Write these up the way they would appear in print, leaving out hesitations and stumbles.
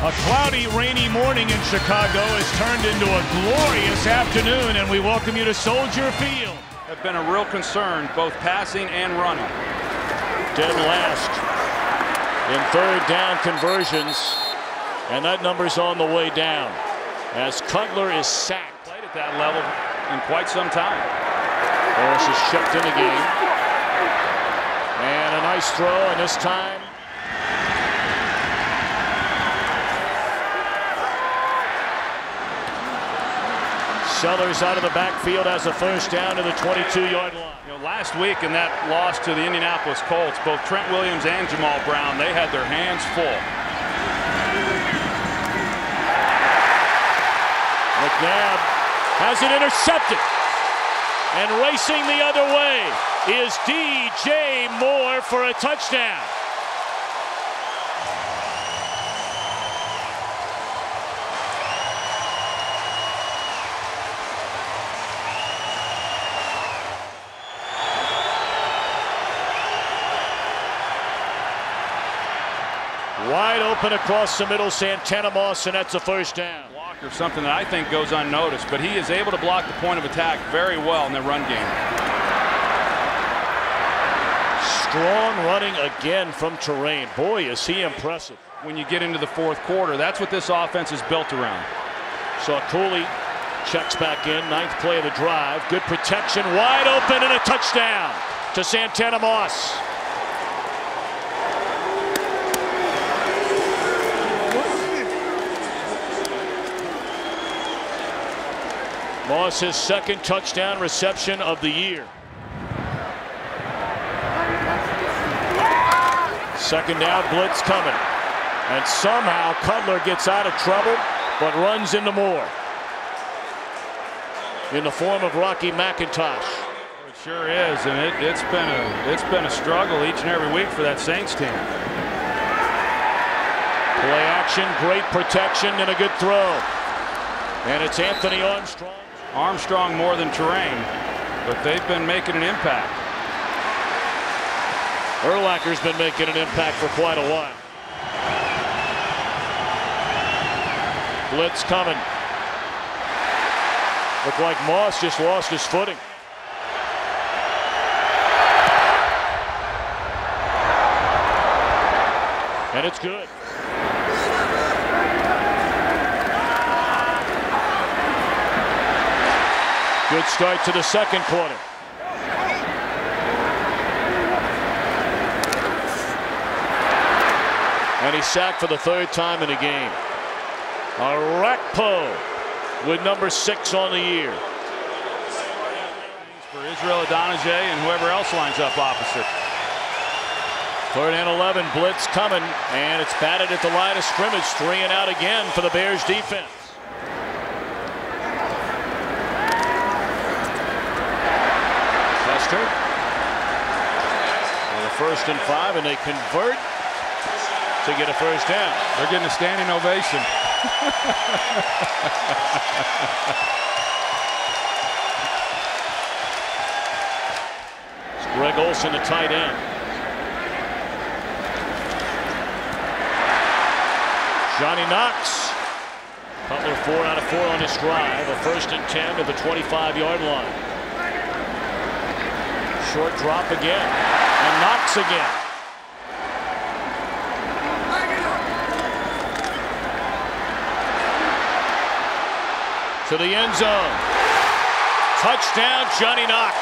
A cloudy, rainy morning in Chicago has turned into a glorious afternoon, and we welcome you to Soldier Field. Have been a real concern, both passing and running. Dead last in third down conversions, and that number's on the way down as Cutler is sacked. Played at that level in quite some time. Harris is checked in again. And a nice throw, and this time Sellers out of the backfield has a first down to the 22-yard line. You know, last week in that loss to the Indianapolis Colts, both Trent Williams and Jamal Brown, they had their hands full. McNabb has it intercepted. And racing the other way is DJ Moore for a touchdown. Wide open across the middle, Santana Moss, and that's a first down. Or something that I think goes unnoticed, but he is able to block the point of attack very well in the run game. Strong running again from Torain. Boy, is he impressive. When you get into the fourth quarter, that's what this offense is built around. So Cooley checks back in, ninth play of the drive. Good protection, wide open, and a touchdown to Santana Moss. Moss, his second touchdown reception of the year. Second down, blitz coming. And somehow Cutler gets out of trouble, but runs into Moore. In the form of Rocky McIntosh. It sure is, and it's been a struggle each and every week for that Saints team. Play action, great protection, and a good throw. And it's Anthony Armstrong. Armstrong more than Torain, but they've been making an impact. Urlacher's been making an impact for quite a while. Blitz coming. Looked like Moss just lost his footing. And it's good. Good start to the second quarter. And he's sacked for the third time in the game. Orakpo with number 6 on the year. For Israel Adonijay and whoever else lines up opposite. Third and 11, blitz coming, and it's batted at the line of scrimmage. 3 and out again for the Bears defense. On the 1st and 5, and they convert to get a first down. They're getting a standing ovation. It's Greg Olsen, the tight end. Johnny Knox. Cutler 4 out of 4 on his drive. A 1st and 10 to the 25-yard line. Short drop again, and Knox again. To the end zone. Touchdown, Johnny Knox.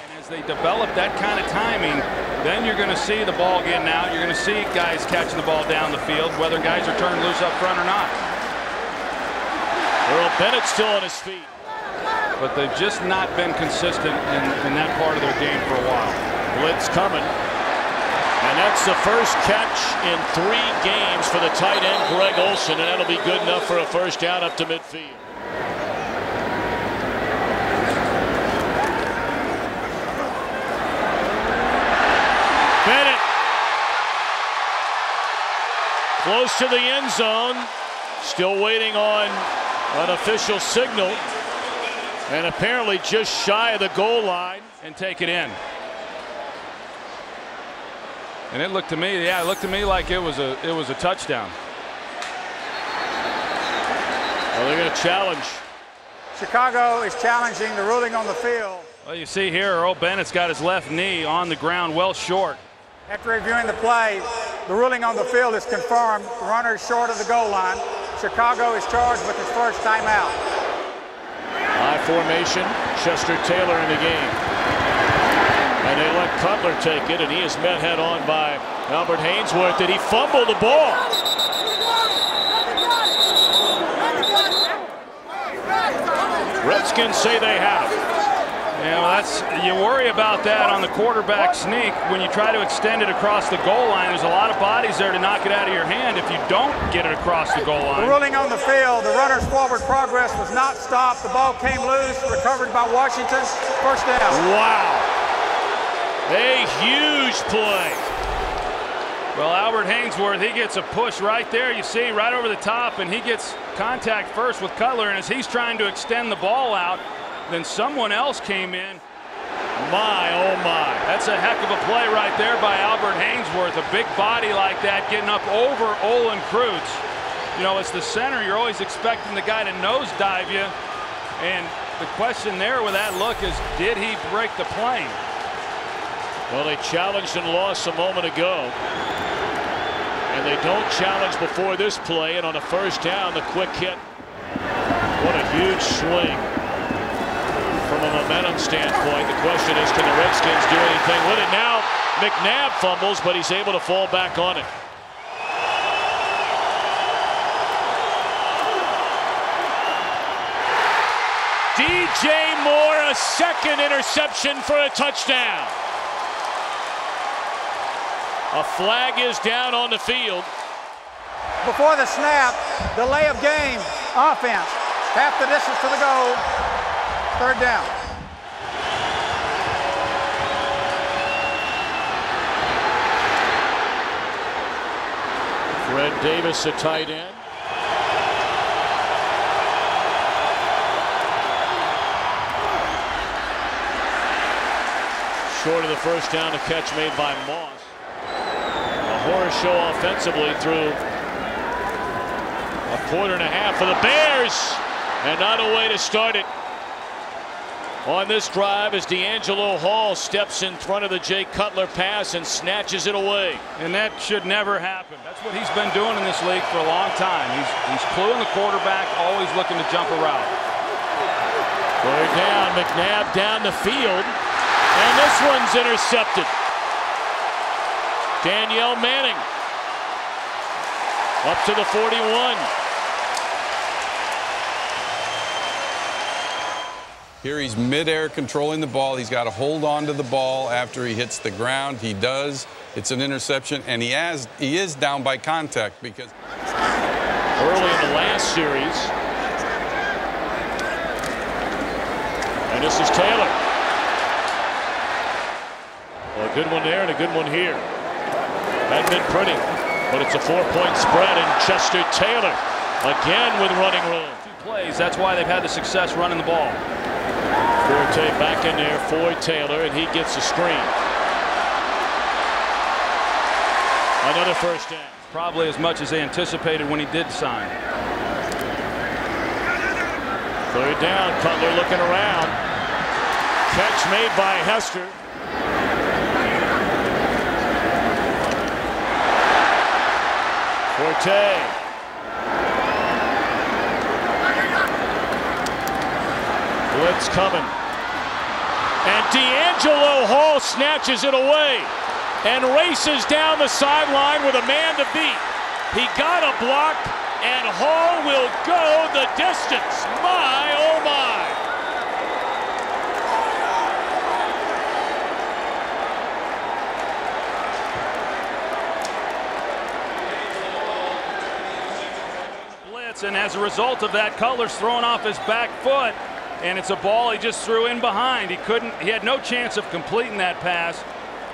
And as they develop that kind of timing, then you're going to see the ball getting out. You're going to see guys catching the ball down the field, whether guys are turned loose up front or not. Earl Bennett's still on his feet. But they've just not been consistent in that part of their game for a while. Blitz coming. And that's the first catch in 3 games for the tight end Greg Olsen, and that'll be good enough for a first down up to midfield. Close to the end zone, Still waiting on an official signal. And apparently just shy of the goal line and take it in. And it looked to me, yeah, it looked to me like it was a touchdown. Well, they're going to challenge. Chicago is challenging the ruling on the field. Well, you see here, Earl Bennett's got his left knee on the ground, well short. After reviewing the play, the ruling on the field is confirmed. The runner is short of the goal line. Chicago is charged with his first timeout. High formation, Chester Taylor in the game. And they let Cutler take it, and he is met head on by Albert Haynesworth, and he fumbled the ball. Redskins say they have it. Yeah, well, you worry about that on the quarterback sneak. When you try to extend it across the goal line, there's a lot of bodies there to knock it out of your hand if you don't get it across the goal line. The ruling on the field, the runner's forward progress was not stopped. The ball came loose, recovered by Washington. First down. Wow. A huge play. Well, Albert Haynesworth, he gets a push right there. You see, right over the top, and he gets contact first with Cutler, and as he's trying to extend the ball out, then someone else came in. My, oh my. That's a heck of a play right there by Albert Haynesworth. A big body like that getting up over Olin Kreutz. You know, as the center, you're always expecting the guy to nosedive you. And the question there with that look is, did he break the plane? Well, they challenged and lost a moment ago. And they don't challenge before this play. And on the first down, the quick hit. What a huge swing. From a momentum standpoint, the question is, can the Redskins do anything with it? Now McNabb fumbles, but he's able to fall back on it. DJ Moore, a second interception for a touchdown. A flag is down on the field. Before the snap, delay of game, offense. Half the distance to the goal. Third down. Fred Davis, a tight end. Short of the first down, a catch made by Moss. A horror show offensively through a quarter and a half for the Bears, and not a way to start it. On this drive, as DeAngelo Hall steps in front of the Jay Cutler pass and snatches it away. And that should never happen. That's what he's been doing in this league for a long time. He's cluing the quarterback, always looking to jump a route. Third down, McNabb down the field. And this one's intercepted. Danieal Manning up to the 41. Here he's midair controlling the ball. He's got to hold on to the ball after he hits the ground. He does. It's an interception, and he is down by contact because early in the last series. And this is Taylor. Well, a good one there and a good one here. Hadn't been pretty, but it's a 4-point spread, and Chester Taylor again with running room. Two plays. That's why they've had the success running the ball. Forte back in there for Taylor, and he gets a screen. Another first down. Probably as much as they anticipated when he did sign. Third down, Cutler looking around. Catch made by Hester. Forte. Blitz coming. And DeAngelo Hall snatches it away and races down the sideline with a man to beat. He got a block, and Hall will go the distance. My, oh my. Blitz, and as a result of that, Cutler's thrown off his back foot. And it's a ball he just threw in behind. He had no chance of completing that pass.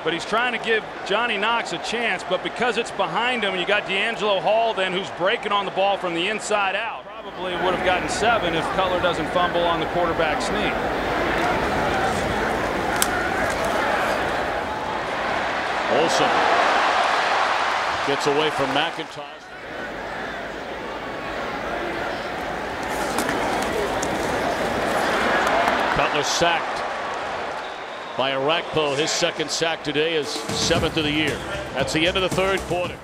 But he's trying to give Johnny Knox a chance, but because it's behind him, you got DeAngelo Hall then, who's breaking on the ball from the inside out. Probably would have gotten 7 if Cutler doesn't fumble on the quarterback sneak. Olsen gets away from McIntosh. Cutler sacked by Orakpo, his second sack today, is 7th of the year. That's the end of the third quarter.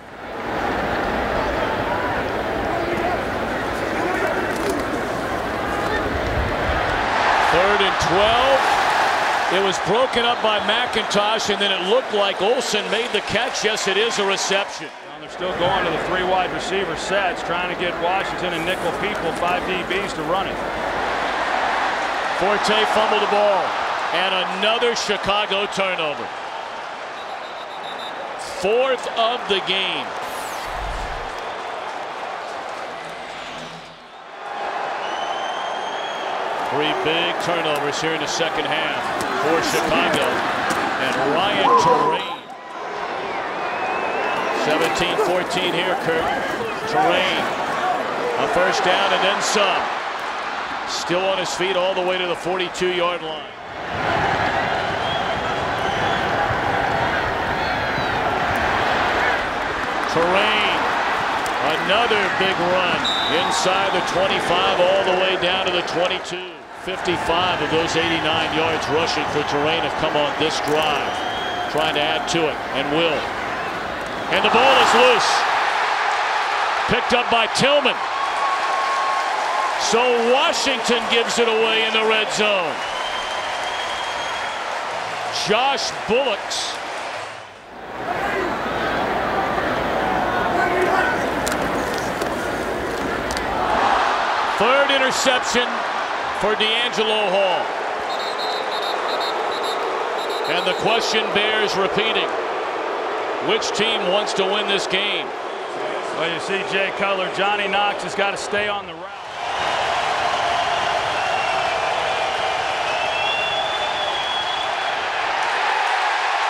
Third and 12. It was broken up by McIntosh, and then it looked like Olsen made the catch. Yes, it is a reception. Well, they're still going to the 3 wide receiver sets, trying to get Washington and nickel people, 5 DBs to run it. Forte fumbled the ball, and another Chicago turnover. 4th of the game. Three big turnovers here in the second half for Chicago, and Ryan Torain. 17-14 here, Kirk. Torain, a first down and then some. Still on his feet all the way to the 42-yard line. Torain, another big run inside the 25 all the way down to the 22. 55 of those 89 yards rushing for Torain have come on this drive, trying to add to it, and will. And the ball is loose. Picked up by Tillman. So Washington gives it away in the red zone. Josh Bullocks. Third interception for DeAngelo Hall. And the question bears repeating. Which team wants to win this game? Well, you see, Jay Cutler, Johnny Knox has got to stay on the route.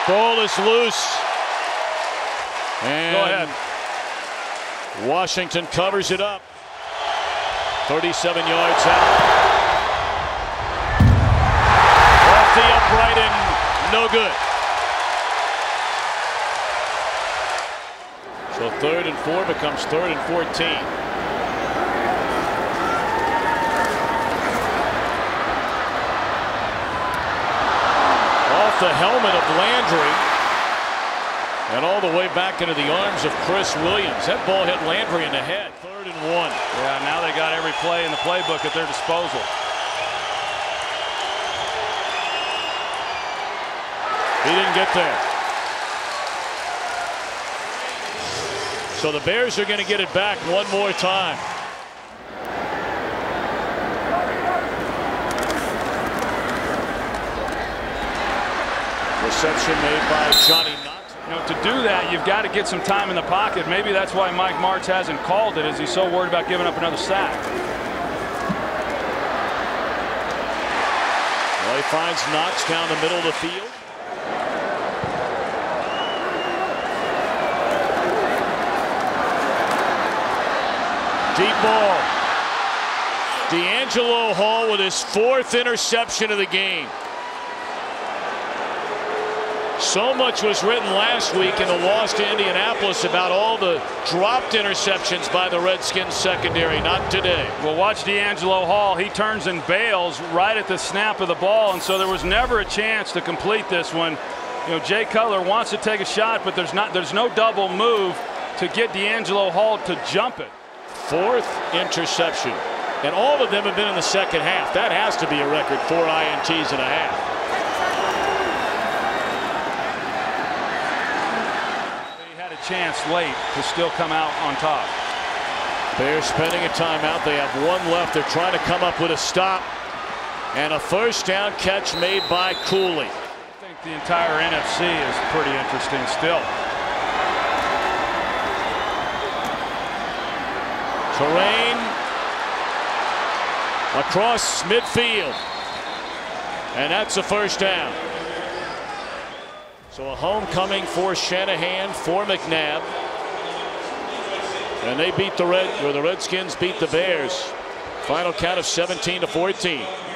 Ball is loose. And go ahead. Washington covers it up. 37 yards out. The upright and no good. So 3rd and 4 becomes 3rd and 14. Off the helmet of Landry and all the way back into the arms of Chris Williams. That ball hit Landry in the head. 3rd and 1. Yeah, now they got every play in the playbook at their disposal. He didn't get there. So the Bears are going to get it back one more time. Reception made by Johnny Knox. You know, to do that, you've got to get some time in the pocket. Maybe that's why Mike Martz hasn't called it, as he's so worried about giving up another sack. Well, he finds Knox down the middle of the field. Deep ball. DeAngelo Hall with his 4th interception of the game. So much was written last week in the loss to Indianapolis about all the dropped interceptions by the Redskins secondary. Not today. Well, watch DeAngelo Hall. He turns and bails right at the snap of the ball, and so there was never a chance to complete this one. You know, Jay Cutler wants to take a shot, but there's no double move to get DeAngelo Hall to jump it. 4th interception, and all of them have been in the second half. That has to be a record. 4 INTs and a half. They had a chance late to still come out on top. They're spending a timeout. They have one left. They're trying to come up with a stop, and a first down catch made by Cooley. I think the entire NFC is pretty interesting still. Torain across midfield, and that's a first down. So a homecoming for Shanahan, for McNabb. And they beat the Redskins beat the Bears. Final count of 17-14.